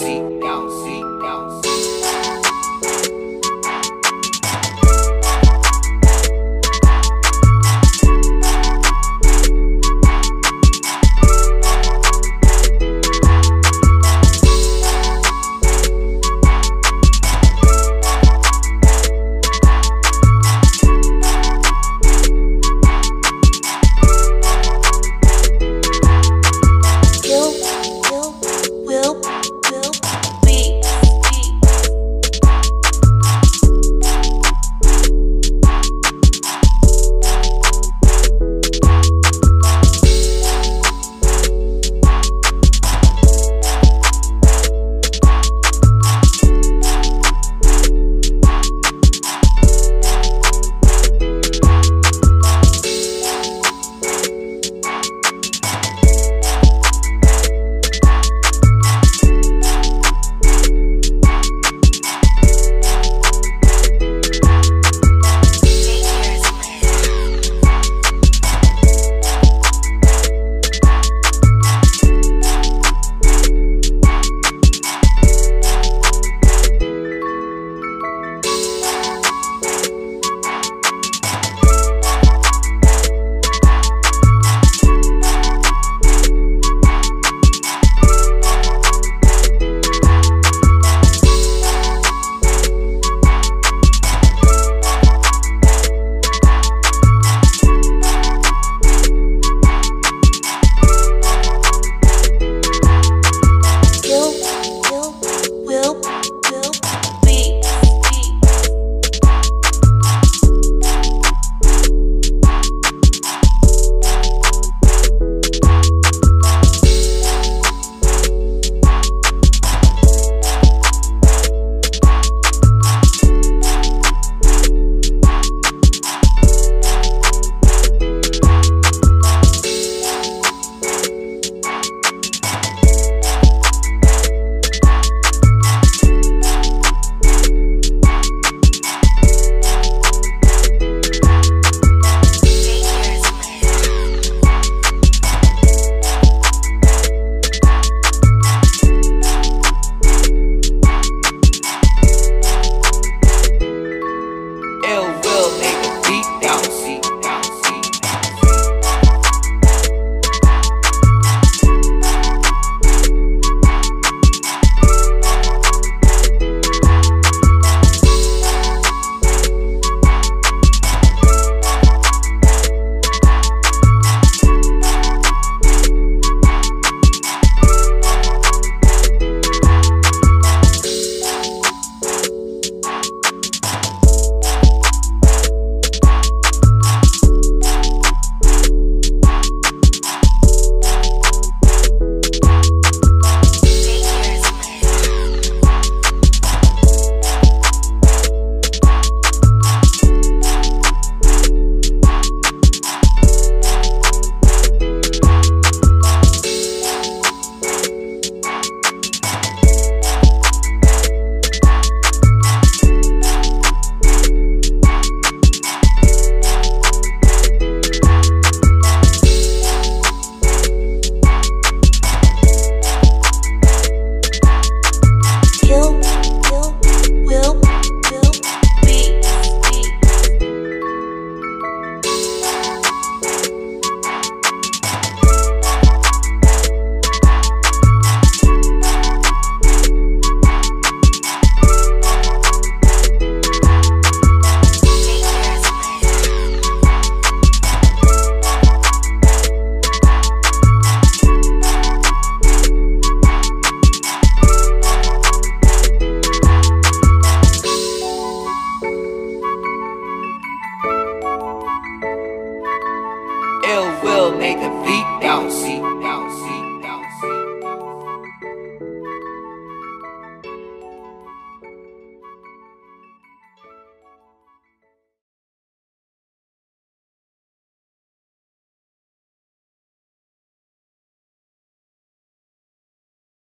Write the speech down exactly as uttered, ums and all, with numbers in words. bouncy, bouncy, bouncy. Ill will make the beat bouncy.